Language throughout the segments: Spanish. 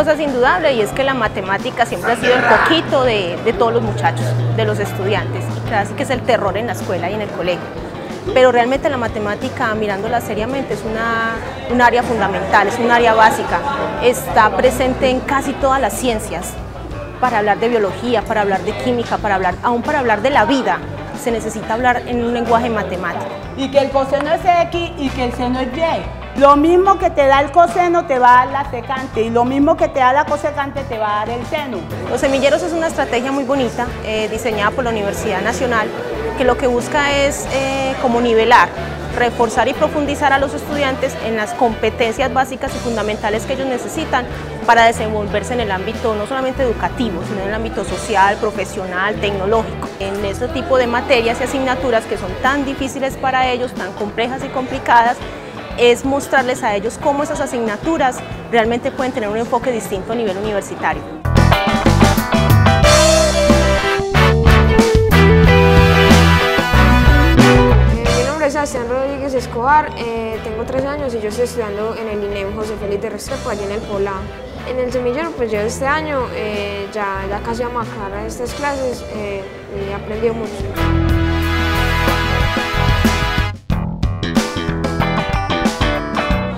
cosa es indudable y es que la matemática siempre ha sido el coquito de todos los muchachos, de los estudiantes, casi que es el terror en la escuela y en el colegio. Pero realmente la matemática, mirándola seriamente, es un área fundamental, es un área básica. Está presente en casi todas las ciencias. Para hablar de biología, para hablar de química, aún para hablar de la vida, se necesita hablar en un lenguaje matemático. Y que el coseno es X y que el seno es Y. Lo mismo que te da el coseno te va a dar la secante, y lo mismo que te da la cosecante te va a dar el seno. Los semilleros es una estrategia muy bonita, diseñada por la Universidad Nacional, que lo que busca es como nivelar, reforzar y profundizar a los estudiantes en las competencias básicas y fundamentales que ellos necesitan para desenvolverse en el ámbito no solamente educativo, sino en el ámbito social, profesional, tecnológico. En este tipo de materias y asignaturas que son tan difíciles para ellos, tan complejas y complicadas, es mostrarles a ellos cómo esas asignaturas realmente pueden tener un enfoque distinto a nivel universitario. Sebastián Rodríguez Escobar, tengo 3 años y yo estoy estudiando en el INEM José Félix de Restrepo, allí en el Poblado. En el semillero, pues yo este año ya casi vamos a acabar estas clases y he aprendido mucho.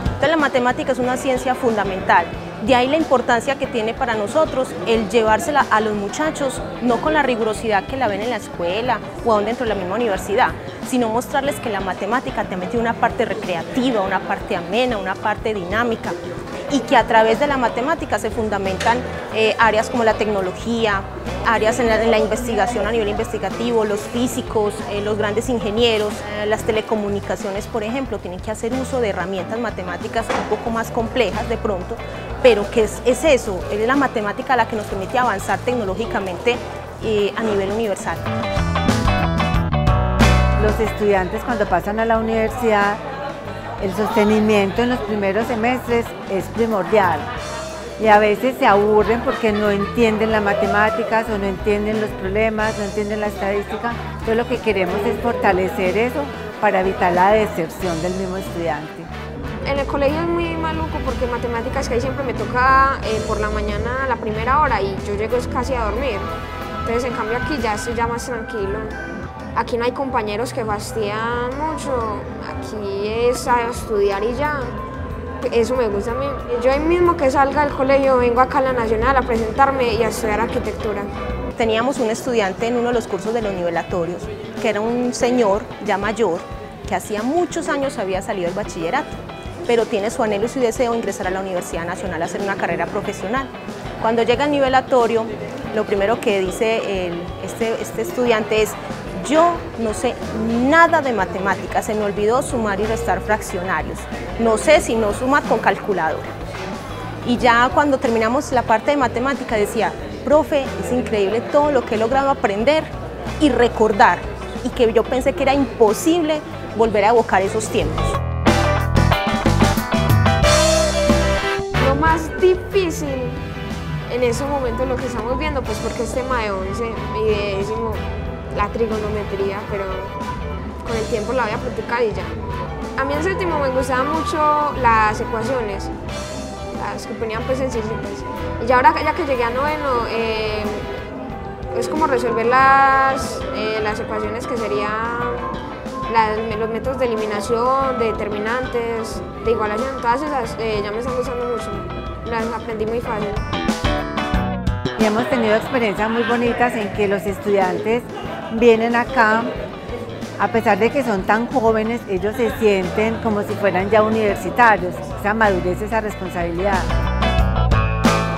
Entonces, la matemática es una ciencia fundamental. De ahí la importancia que tiene para nosotros el llevársela a los muchachos, no con la rigurosidad que la ven en la escuela o aún dentro de la misma universidad, sino mostrarles que la matemática también tiene una parte recreativa, una parte amena, una parte dinámica, y que a través de la matemática se fundamentan áreas como la tecnología, áreas en la investigación a nivel investigativo, los físicos, los grandes ingenieros, las telecomunicaciones, por ejemplo, tienen que hacer uso de herramientas matemáticas un poco más complejas de pronto, pero que es eso, es la matemática la que nos permite avanzar tecnológicamente a nivel universal. Los estudiantes cuando pasan a la universidad, el sostenimiento en los primeros semestres es primordial, y a veces se aburren porque no entienden las matemáticas o no entienden los problemas, no entienden la estadística. Entonces lo que queremos es fortalecer eso para evitar la deserción del mismo estudiante. En el colegio es muy maluco porque matemáticas que ahí siempre me toca por la mañana a la primera hora y yo llego casi a dormir. Entonces en cambio aquí ya estoy ya más tranquilo. Aquí no hay compañeros que fastidian mucho, aquí es a estudiar y ya. Eso me gusta a mí. Yo ahí mismo que salga del colegio vengo acá a la Nacional a presentarme y a estudiar arquitectura. Teníamos un estudiante en uno de los cursos de los nivelatorios, que era un señor ya mayor, que hacía muchos años había salido del bachillerato, pero tiene su anhelo y su deseo de ingresar a la Universidad Nacional a hacer una carrera profesional. Cuando llega al nivelatorio, lo primero que dice este estudiante es: yo no sé nada de matemáticas, se me olvidó sumar y restar fraccionarios, no sé si no sumar con calculadora. Y ya cuando terminamos la parte de matemática decía: profe, es increíble todo lo que he logrado aprender y recordar, y que yo pensé que era imposible volver a evocar esos tiempos. Lo más difícil en esos momentos lo que estamos viendo, pues porque es tema de 11 y de décimo, la trigonometría, pero con el tiempo la voy a practicar y ya. A mí en séptimo me gustaban mucho las ecuaciones, las que ponían pues sencillitas. Y ya ahora ya que llegué a noveno, es como resolver las ecuaciones que serían los métodos de eliminación, de determinantes, de igualación, todas esas ya me están gustando mucho, las aprendí muy fácil. Y hemos tenido experiencias muy bonitas en que los estudiantes vienen acá, a pesar de que son tan jóvenes, ellos se sienten como si fueran ya universitarios, esa madurez, esa responsabilidad.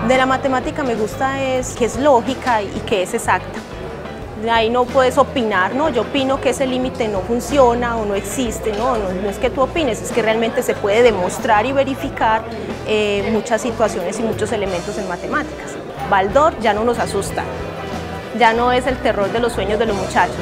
De la matemática me gusta es que es lógica y que es exacta. De ahí no puedes opinar, no, yo opino que ese límite no funciona o no existe, no es que tú opines, es que realmente se puede demostrar y verificar muchas situaciones y muchos elementos en matemáticas. Baldor ya no nos asusta, ya no es el terror de los sueños de los muchachos.